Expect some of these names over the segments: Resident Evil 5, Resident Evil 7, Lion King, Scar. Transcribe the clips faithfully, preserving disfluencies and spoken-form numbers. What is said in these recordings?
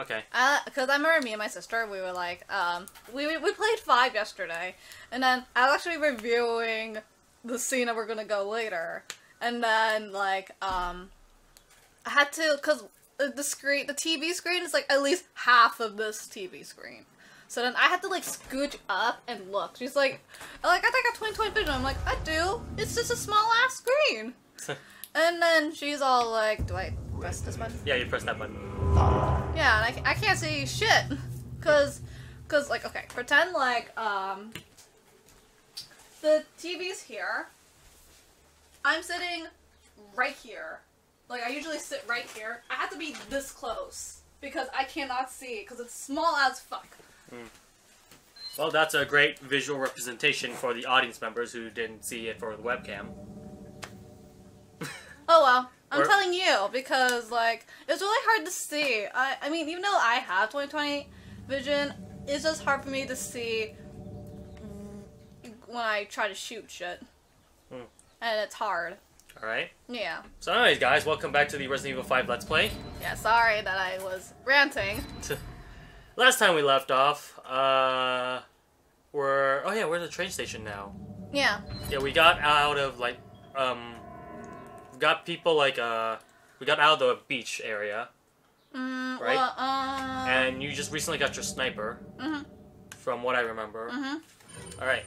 Okay. Uh, cause I remember me and my sister, we were like, um, we, we, we played five yesterday, and then I was actually reviewing the scene that we're gonna go later, and then, like, um, I had to, cause the screen, the T V screen is, like, at least half of this T V screen. So then I had to, like, scooch up and look. She's like, like, I think I have twenty twenty vision. I'm like, I do. It's just a small-ass screen. And then she's all like, do I press this button? Yeah, you press that button. Yeah, and I, I can't see shit. Cause, cause, like, okay, pretend, like, um, the T V's here. I'm sitting right here. Like, I usually sit right here. I have to be this close. Because I cannot see. Because it's small as fuck. Mm. Well, that's a great visual representation for the audience members who didn't see it for the webcam. Oh well, I'm or, telling you, because, like, it's really hard to see. I, I mean, even though I have twenty twenty vision, it's just hard for me to see when I try to shoot shit. Mm. And it's hard. Alright. Yeah. So anyways, guys, welcome back to the Resident Evil five Let's Play. Yeah, sorry that I was ranting. Last time we left off, uh, we're, oh yeah, we're at the train station now. Yeah. Yeah, we got out of, like, um, got people, like, uh, we got out of the beach area, mm, right? Well, uh... And you just recently got your sniper, mm-hmm. from what I remember. Mm-hmm. All right.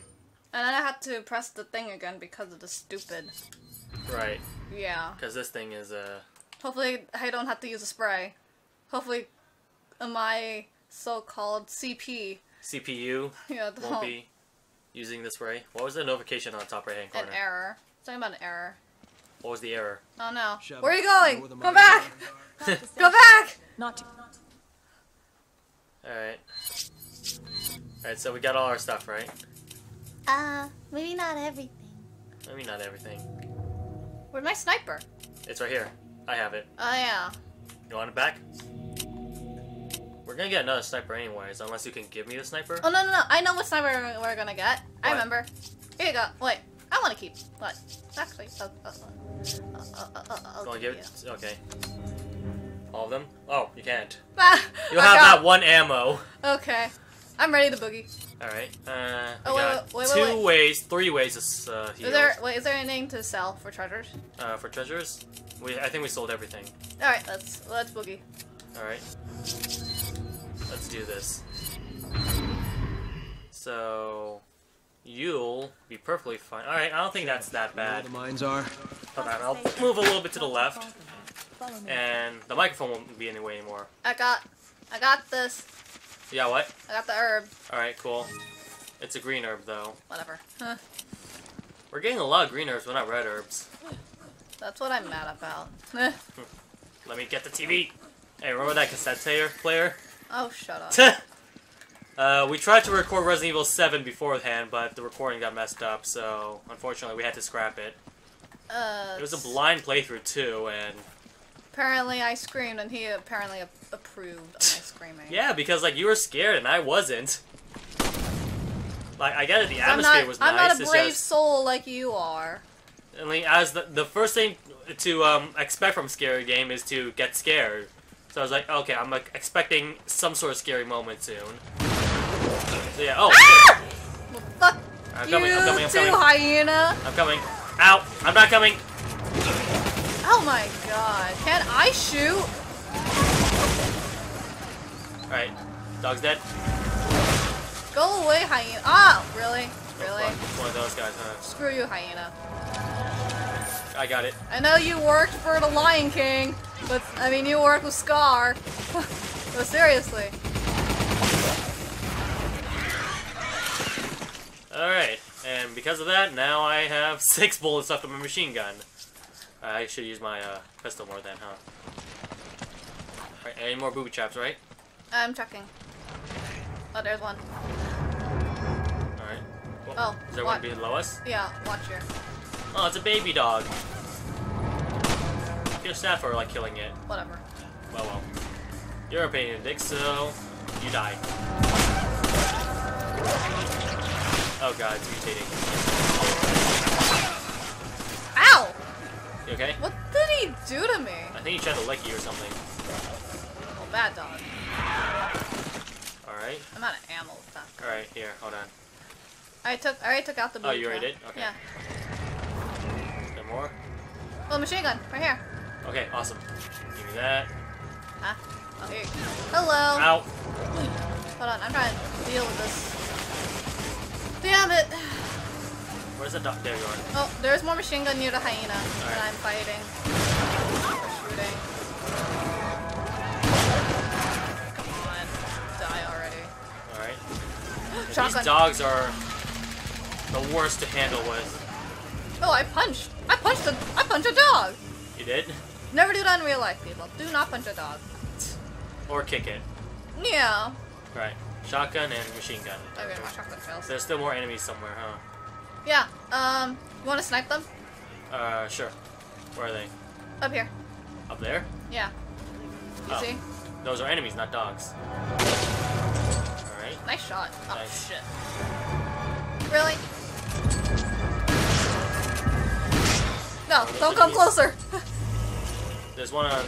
And then I had to press the thing again because of the stupid. Right. Yeah. Because this thing is, uh... Hopefully I don't have to use a spray. Hopefully my... so-called C P. C P U yeah, won't whole... be using this ray. What was the notification on the top right-hand corner? An error. Something about an error. What was the error? Oh no. Shut Where up. Are you going? Go back! Go back! Not to. Alright. Alright, so we got all our stuff, right? Uh, maybe not everything. Maybe not everything. Where's my sniper? It's right here. I have it. Oh yeah. You want it back? We're gonna get another sniper anyways, unless you can give me the sniper. Oh, no, no, no. I know what sniper we're gonna get. What? I remember. Here you go. Wait. I want to keep. What? Actually, I'll, I'll, I'll, I'll give, give it. You. Okay. All of them? Oh, you can't. Ah, You'll I have got... that one ammo. Okay. I'm ready to boogie. Alright. Uh, oh, wait, got wait, wait, two wait, wait. ways, three ways to uh, heal. Is there, wait, is there anything to sell for treasures? Uh, for treasures? We, I think we sold everything. Alright, let's, let's boogie. Alright. Let's do this. So you'll be perfectly fine. All right, I don't think that's that bad. The mines are. Hold on, I'll move a little bit to the left, and the microphone won't be in the way anymore. I got, I got this. Yeah, what? I got the herb. All right, cool. It's a green herb though. Whatever. Huh. We're getting a lot of green herbs, but not red herbs. That's what I'm mad about. Let me get the T V. Hey, remember that cassette player? Oh, shut up. uh, we tried to record Resident Evil seven beforehand, but the recording got messed up, so unfortunately we had to scrap it. Uh, it was a blind playthrough, too, and... Apparently I screamed, and he apparently approved of my screaming. Yeah, because, like, you were scared, and I wasn't. Like, I get it, the atmosphere not, was I'm nice. I'm not a brave just... soul like you are. I mean, as the, the first thing to um, expect from a scary game is to get scared. So I was like, okay, I'm like expecting some sort of scary moment soon. So yeah, oh! Ah! Well, fuck I'm you coming, I'm coming, I'm too, coming. hyena! I'm coming. Ow! I'm not coming! Oh my god, can I shoot? Alright, dog's dead. Go away, hyena. Oh, really? Really? Oh, it's one of those guys, huh? Screw you, hyena. I got it. I know you worked for the Lion King, but I mean you worked with Scar. But seriously. Alright, and because of that, now I have six bullets left of my machine gun. I should use my uh, pistol more then, huh? Alright, any more booby traps, right? I'm checking. Oh, there's one. Alright. Well, oh, is there one below us? Yeah, watch here. Oh, it's a baby dog. You're sad for, like, killing it. Whatever. Well, well. You're a pain in the dick, so you die. Oh god, it's mutating. Ow! You okay? What did he do to me? I think he tried to lick you or something. bad dog. Alright. I'm out of ammo with that. Alright, here, hold on. I took I already took out the blue. Oh, you already did? Okay. Yeah. Is there more? Oh, machine gun, right here. Okay, awesome. Give me that. Ah. Oh, here you go. Hello. Ow. Hold on, I'm trying to deal with this. Damn it. Where's the duck? There you are. Oh, there's more machine gun near the hyena All that right. I'm fighting. Shooting. Come on. Die already. Alright. These dogs are the worst to handle with. Oh, I punched. I punched a, I punched a dog. You did? Never do that in real life, people. Do not punch a dog. Or kick it. Yeah. Right. Shotgun and machine gun. Okay, my shotgun fails. There's still more enemies somewhere, huh? Yeah. Um, you want to snipe them? Uh, sure. Where are they? Up here. Up there? Yeah. You oh. see? Those are enemies, not dogs. Alright. Nice shot. Oh, nice. Shit. Really? No, oh, don't come closer! There's one on...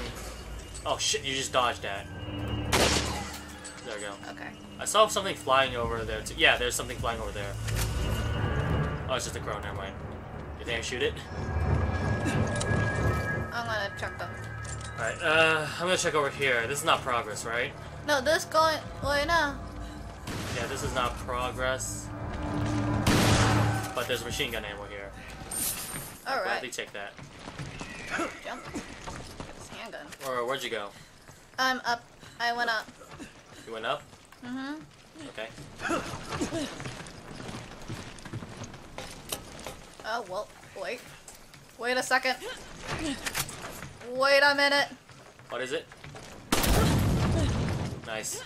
Oh shit, you just dodged that. There we go. Okay. I saw something flying over there too. Yeah, there's something flying over there. Oh, it's just a crow, never mind. You think I shoot it? I'm gonna check them. Alright, uh, I'm gonna check over here. This is not progress, right? No, this going... Wait, no. Yeah, this is not progress. But there's a machine gun ammo here. Alright. Gladly take that. Jump. Handgun. Or where'd you go? I'm up. I went up. You went up? Mm-hmm. Okay. Oh, well, wait. Wait a second. Wait a minute. What is it? Nice.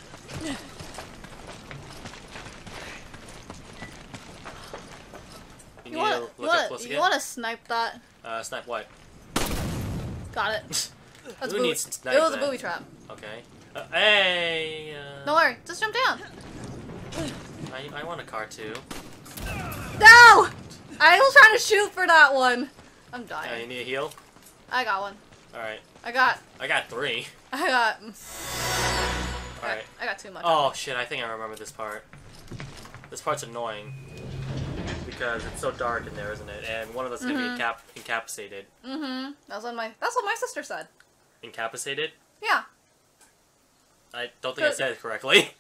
You, you want to you want to snipe that? Uh, snipe what? Got it. That's Who needs snipe It was then? a booby trap. Okay. Uh, hey! Uh... Don't worry, just jump down! I, I want a car too. No! I was trying to shoot for that one! I'm dying. Yeah, you need a heal? I got one. Alright. I got... I got three. I got... Alright. I, I got too much. Oh shit, I think I remember this part. This part's annoying. Because it's so dark in there, isn't it? And one of us is mm-hmm. gonna be incap incapacitated. Mm-hmm. That's what my that's what my sister said. Incapacitated? Yeah. I don't think I said it correctly.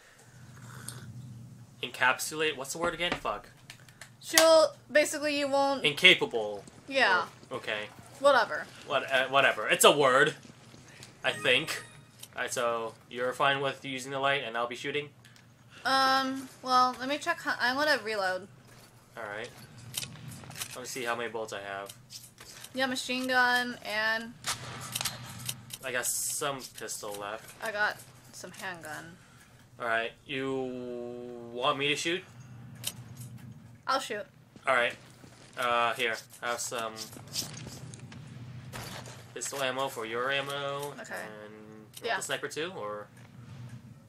Encapsulate? What's the word again? Fuck. She'll basically you won't. Incapable. Yeah. Or, okay. Whatever. What? Uh, whatever. It's a word. I think. All right. So you're fine with using the light, and I'll be shooting. Um. Well, let me check. I want to reload. All right. Let me see how many bullets I have. Yeah, machine gun and. I got some pistol left. I got some handgun. All right. You want me to shoot? I'll shoot. Alright. Uh, here. Have some pistol ammo for your ammo. Okay. And you yeah. want the sniper too, or?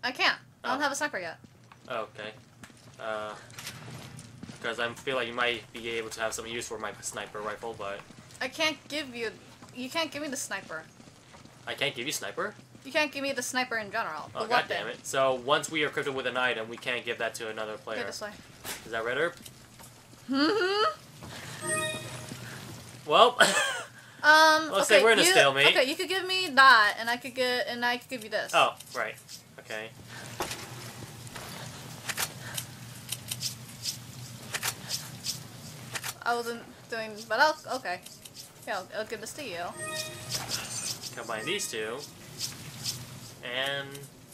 I can't. Oh. I don't have a sniper yet. Okay. Uh, because I feel like you might be able to have some use for my sniper rifle, but... I can't give you... You can't give me the sniper. I can't give you sniper? You can't give me the sniper in general. Oh, god damn it. So, once we are equipped with an item, we can't give that to another player. Go this way. Is that red herb? Mm-hmm. Well, um, let's okay, say we're in a you, stalemate. Okay, you could give me that, and I could get, and I could give you this. Oh, right. Okay. I wasn't doing, but I'll okay. Yeah, I'll, I'll give this to you. Combine these two, and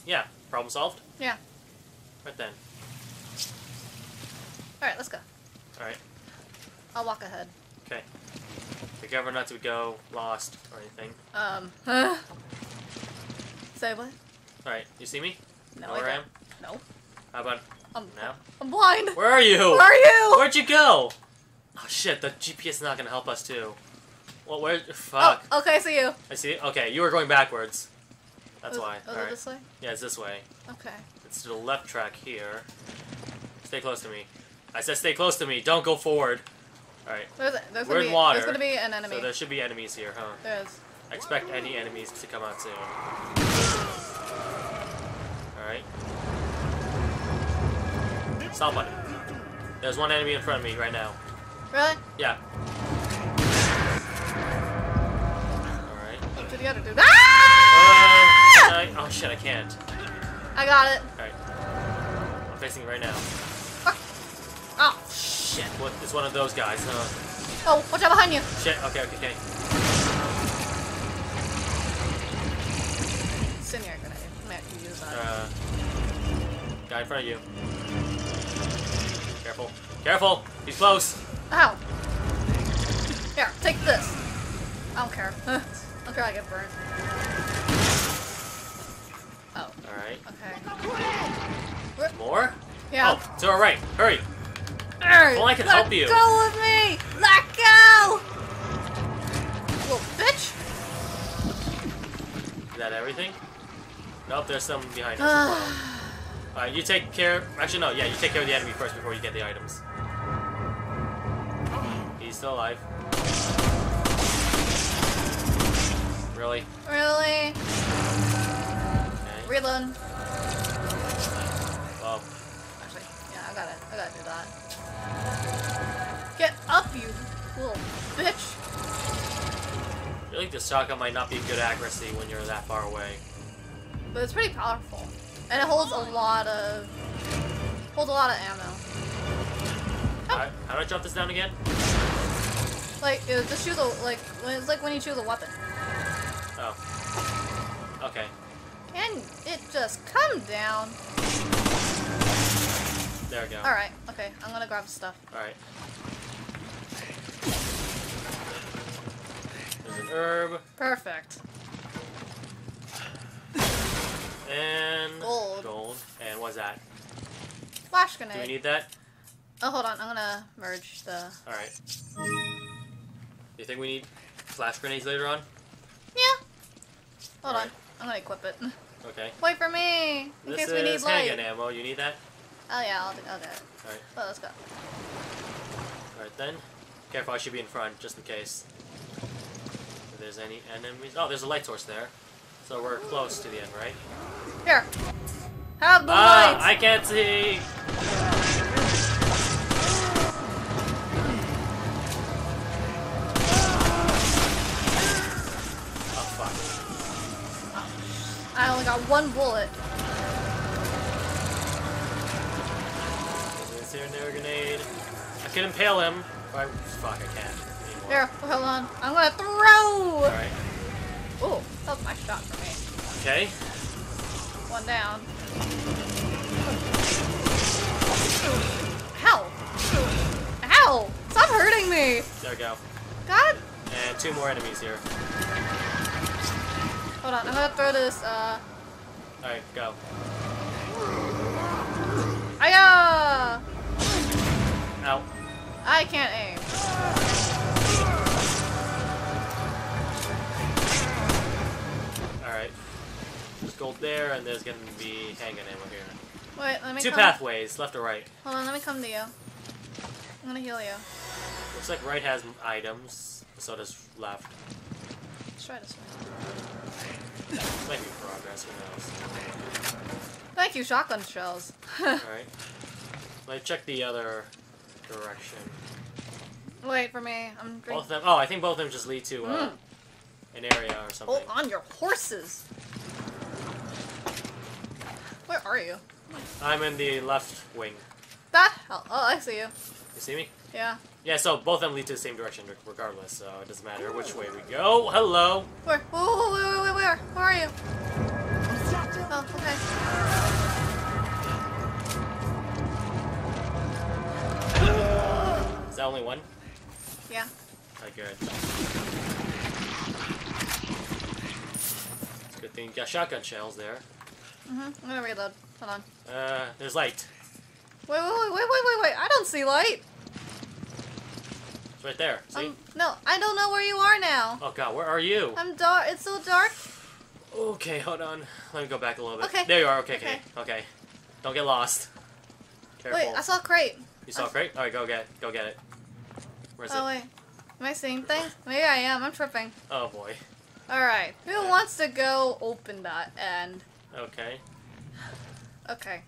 yeah, problem solved. Yeah. Right then. Alright, let's go. Alright. I'll walk ahead. Okay. Be careful not to go lost or anything. Um, huh? Say what? Alright, you see me? No, I am? No. How about I'm, now? I'm blind! Where are you? Where are you? Where'd you go? Oh shit, the G P S is not gonna help us too. Well, where? Fuck. Oh, okay, I see you. I see you? Okay, you were going backwards. That's was, why. Was All right. this way? Yeah, it's this way. Okay. It's to the left track here. Stay close to me. I said stay close to me, don't go forward. Alright, there's, there's we're in be, water, there's gonna be an enemy. So there should be enemies here, huh? There is. I expect any enemies to come out soon. Stop button. There's one enemy in front of me right now. Really? Yeah. Alright. Look to the other dude. Ah! Uh, I, oh shit, I can't. I got it. Alright. I'm facing it right now. Fuck. Oh. Shit, what, it's one of those guys, huh? Oh, watch out behind you. Shit, okay, okay, okay. It's in here, grenade. I'm gonna have to use that. Uh, guy in front of you. Careful. Careful! He's close! Ow! Here, take this. I don't care. I don't care I get burnt. Oh. Alright. Okay. More? Yeah. Oh, to our right. Hurry! Hey, well, I can help you. Let go with me! Let go! Little bitch! Is that everything? Nope, there's some behind us. Alright, you take care... Actually, no, yeah, you take care of the enemy first before you get the items. He's still alive. Really? Really? Okay. Reload. Well. Actually, yeah, I gotta, I gotta do that. Get up, you little bitch! I feel like this shotgun might not be good accuracy when you're that far away. But it's pretty powerful. And it holds a lot of... holds a lot of ammo. Oh. Alright, how do I drop this down again? Like, it just choose a... like, it's like when you choose a weapon. Oh. Okay. And it just comes down. There we go. Alright, okay. I'm gonna grab stuff. Alright. There's an herb. Perfect. And gold. Gold. And what's that? Flash grenade. Do we need that? Oh, hold on. I'm gonna merge the... Alright. Do you think we need flash grenades later on? Yeah. Hold right. on. I'm gonna equip it. Okay. Wait for me! In this case we need light. Handgun ammo. You need that? Oh yeah, I'll do it. Alright. Well, let's go. Alright then. Careful, I should be in front, just in case. If there's any enemies... Oh, there's a light source there. So we're close to the end, right? Here. Have the ah, lights! I can't see! Oh, fuck. I only got one bullet. There's here and there a grenade. I can impale him. I, fuck, I can't anymore. Here, hold on. I'm gonna throw! Alright. Ooh, that was my shot for me. Okay. One down. Ow! Ow! Stop hurting me! There we go. God! And two more enemies here. Hold on, I'm gonna throw this, uh... Alright, go. Hiya! Ow. I can't aim. There's gold there, and there's gonna be handgun ammo here. Wait, let me Two come... pathways, left or right. Hold on, let me come to you. I'm gonna heal you. Looks like right has items, so does left. Let's try this one. Might be progress, who knows. Thank you, shotgun shells. Alright. Let's check the other direction. Wait for me, I'm drinking. Both of them. Oh, I think both of them just lead to uh, mm. an area or something. Oh, on your horses! Where are you? I'm in the left wing. That hell? Oh, I see you. You see me? Yeah. Yeah, so both of them lead to the same direction regardless, so it doesn't matter which way we go. Hello! Where? Oh, where, where, where? Where are you? Oh, okay. Is that only one? Yeah. Oh, good. It's a good thing you got shotgun shells there. Mm-hmm. I'm gonna reload. Hold on. Uh, there's light. Wait, wait, wait, wait, wait, wait! I don't see light. It's right there. See? Um, no, I don't know where you are now. Oh god, where are you? I'm dark. It's so dark. Okay, hold on. Let me go back a little bit. Okay. There you are. Okay, okay, okay. okay. Don't get lost. Careful. Wait, I saw a crate. You saw a crate? All right, go get, it. go get it. Where's oh, it? Oh wait, am I seeing things? Maybe I am. I'm tripping. Oh boy. All right. Who yeah. wants to go open that and? Okay. Okay.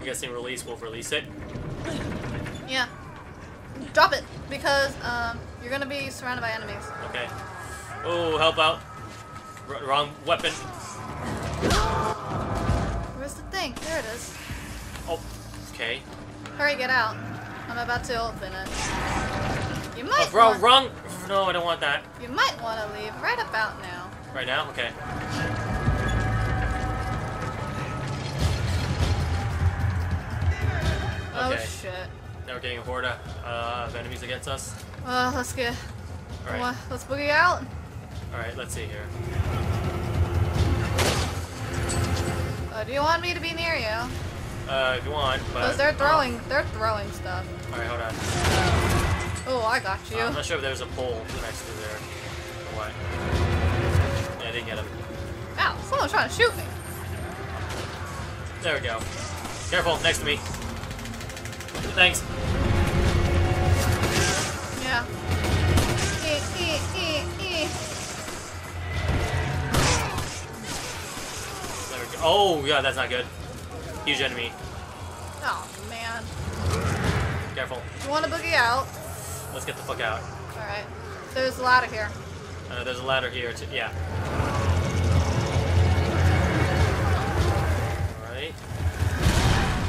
I'm guessing release will release it. Yeah. Drop it, because um, you're gonna be surrounded by enemies. Okay. Oh, help out. R wrong weapon. Where's the thing? There it is. Oh, okay. Hurry, get out. I'm about to open it. You might. Oh, bro, want... wrong. No, I don't want that. You might want to leave right about now. Right now? Okay. Oh, okay. Shit. Now we're getting a horde uh, of enemies against us. Uh, let's get... Alright. Well, let's boogie out. Alright, let's see here. Uh, do you want me to be near you? Uh, if you want, but... Because they're throwing, uh, they're throwing stuff. Alright, hold on. Oh, I got you. Uh, I'm not sure if there's a pole next to there. Or what? Yeah, I didn't get him. Ow, someone's trying to shoot me. There we go. Careful, next to me. Thanks. Yeah. E, e, e, e. There we go. Oh, yeah, that's not good. Huge enemy. Oh, man. Careful. You want to boogie out? Let's get the fuck out. Alright. There's a ladder here. Uh, there's a ladder here, too. Yeah. Alright.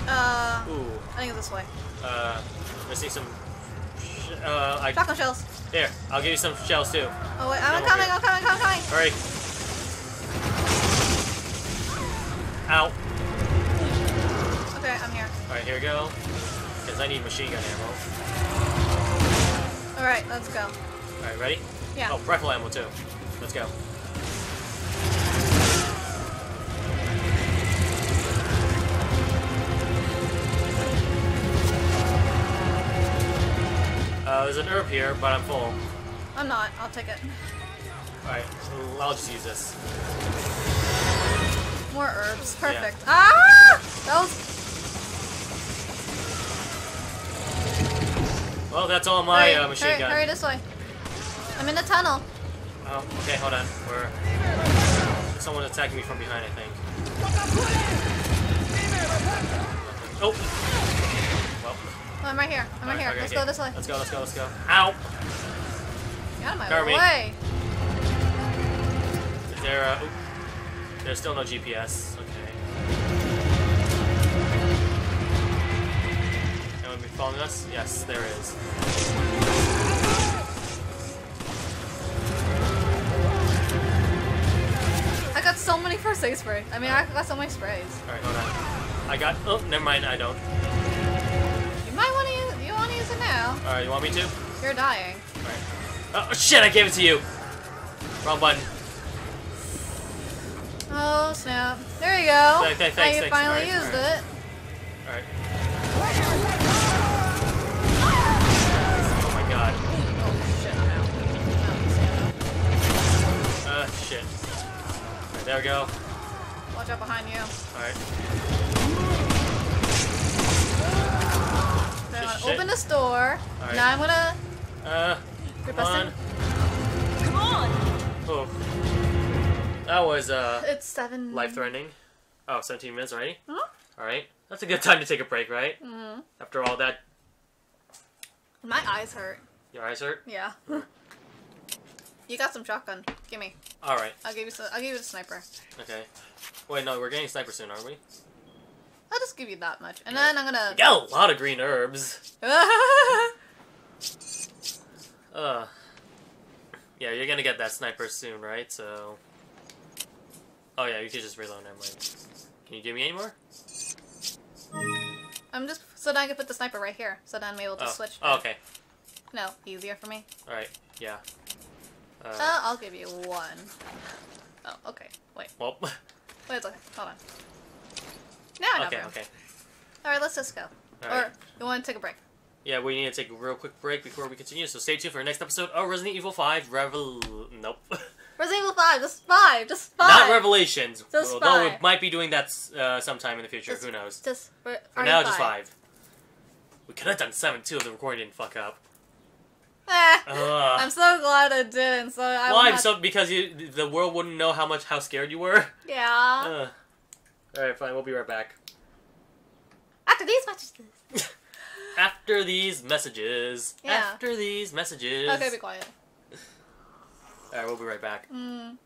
Uh. Ooh. I think it's this way. Uh, I see some. Sh uh, I. Shotgun shells. There, I'll give you some shells too. Oh wait, I'm coming, I'm coming, I'm coming. Hurry. Ow. Okay, I'm here. All right, here we go. Cause I need machine gun ammo. All right, let's go. All right, ready? Yeah. Oh, rifle ammo too. Let's go. Uh, there's an herb here, but I'm full. I'm not. I'll take it. Alright, I'll just use this. More herbs. Perfect. Yeah. Ah! That was... Well, that's all my hurry, uh, machine hurry, gun. Hurry this way. I'm in the tunnel. Oh, okay, hold on. We're... Someone attacking me from behind, I think. Oh! Oh, I'm right here. I'm right, right here. Okay, let's okay. go this way. Let's go, let's go, let's go. Ow! Get out of my Carby. way! Is there a... Oops. There's still no G P S. Okay. Anyone be following us? Yes, there is. I got so many first aid sprays. I mean, right. I got so many sprays. Alright, hold on. I got... Oh, never mind, I don't. Alright, you want me to? You're dying. Alright. Oh shit, I gave it to you! Wrong button. Oh snap. There you go. Th th thanks, now you thanks. finally all right, used all right. it. Alright. Oh my god. Oh shit, I'm out. Uh, shit. Alright, there we go. Watch out behind you. Alright. I'm gonna Shit. open this door. Right. Now I'm gonna. Uh. Come on. Come on. Oh. That was uh. It's seven. Life threatening. Oh, seventeen minutes already. Huh? All right. That's a good time to take a break, right? Mm-hmm. After all that. My eyes hurt. Your eyes hurt? Yeah. You got some shotgun. Give me. All right. I'll give you. Some, I'll give you the sniper. Okay. Wait, no, we're getting sniper soon, aren't we? I'll just give you that much, and then I'm gonna. You got a lot of green herbs. uh, yeah, you're gonna get that sniper soon, right? So, oh yeah, you could just reload. Never mind. Can you give me any more? I'm just so then I can put the sniper right here, so then I'm able to oh. switch. Oh, okay. No, easier for me. All right. Yeah. Uh, uh I'll give you one. Oh, okay. Wait. Well. Wait, it's okay. Hold on. No, no, okay, okay. Alright, let's just go. Right. Or, you want to take a break? Yeah, we need to take a real quick break before we continue, so stay tuned for the next episode of Resident Evil five Revel... Nope. Resident Evil five, just five, just five! Not Revelations, just although five. We might be doing that uh, sometime in the future, just, who knows. Just For, for now, five. just five. We could have done seven too if the recording didn't fuck up. Eh, I'm so glad I didn't, so I Why? Well, so, because you, the world wouldn't know how much, how scared you were? Yeah. Uh. Alright, fine, we'll be right back. After these messages. After these messages. Yeah. After these messages. Okay, be quiet. Alright, we'll be right back. Mm.